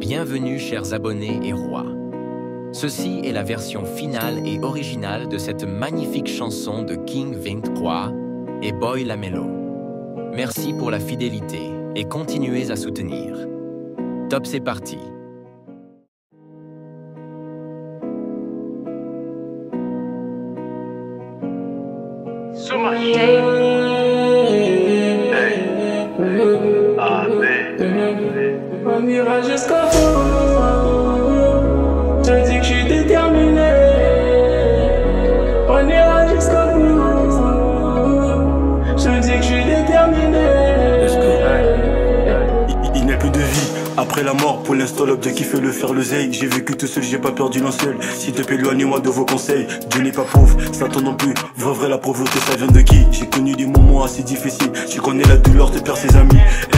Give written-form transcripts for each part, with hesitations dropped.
Bienvenue, chers abonnés et rois. Ceci est la version finale et originale de cette magnifique chanson de King23 et Boy Lamelo. Merci pour la fidélité et continuez à soutenir. Top, c'est parti. So much. On ira jusqu'au bout. Je dis que je suis déterminé. On ira jusqu'au bout. Je dis que je suis déterminé. Il n'y a plus de vie après la mort, pour l'instant l'objectif est le faire le zèle. J'ai vécu tout seul, j'ai pas peur du linceul. S'il te plaît, éloignez-moi de vos conseils. Dieu n'est pas pauvre, Satan non plus. Vrai, la pauvreté ça vient de qui? J'ai connu des moments assez difficiles. Tu connais la douleur de perdre ses amis.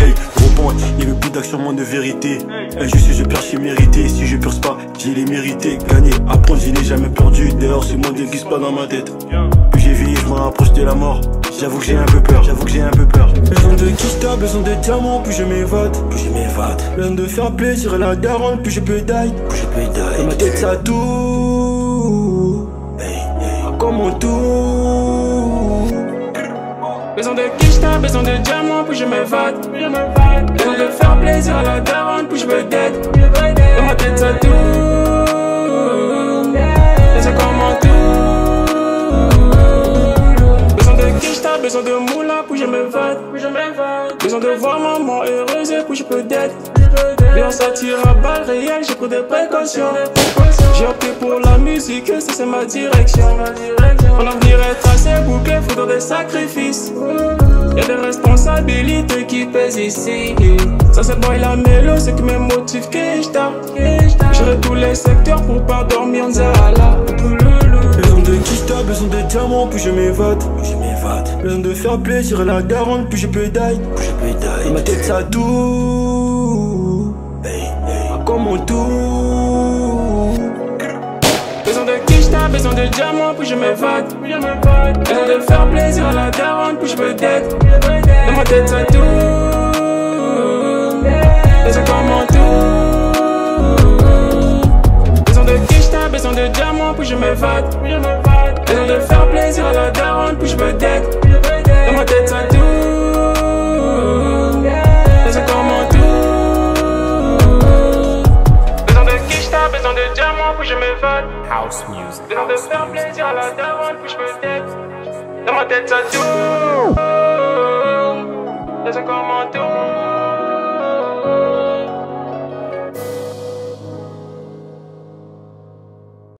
Hey, repente, il n'y a plus d'action, moins de vérité. Injuste, je perds, j'ai mérité. Si je perds pas, j'ai les mérités. Gagner, apprendre, je n'ai jamais perdu. D'ailleurs, ce monde n'existe pas dans ma tête. Plus j'ai vieilli, je me rapproche de la mort. J'avoue que j'ai un peu peur, j'avoue que j'ai un peu peur. Besoin de qui stable, besoin de diamants, puis je m'évade, puis je m'évade. Besoin de faire plaisir à la daronne, puis je pédale, puis je pédale. Dans ma tête ça tourne, comme on tourne. Besoin de qui stable, besoin de diamants, puis je m'évade. Besoin de faire plaisir à la daronne, puis je pédale. Dans ma tête ça tourne, c'est comme on tourne. Besoin de moula pour je m'évade. Besoin de voir maman heureuse et puis je peux d'être. Et on s'attire à balles réelles, j'ai pris des précautions. J'ai opté pour la musique, ça c'est ma direction. On en dirait tracer bouquet, faudra des sacrifices. Y'a des responsabilités qui pèsent ici. Ça c'est Boy Lamelo, c'est que mes motifs que j't'aime. J'irai tous les secteurs pour pas dormir en Zala. Besoin de kista, besoin de diamants, puis je m'évade. Besoin de faire plaisir à la daronne, puis je pédale. Dans ma tête ça tourne, comme on tourne. Besoin de kista, besoin de diamants, puis je m'évade. Besoin de faire plaisir à la daronne, puis je pédale. Dans ma tête ça tourne, c'est comme on tourne. Besoin de kista, besoin de diamants, puis je m'évade. Besoin de faire plaisir à la daronne, puis je me deck. Dans ma tête ça tourne, c'est comme on tourne. Besoin de kista, besoin de diamants, puis je m'évade. House music. Besoin de faire plaisir à la daronne, puis je me deck. Dans ma tête ça tourne.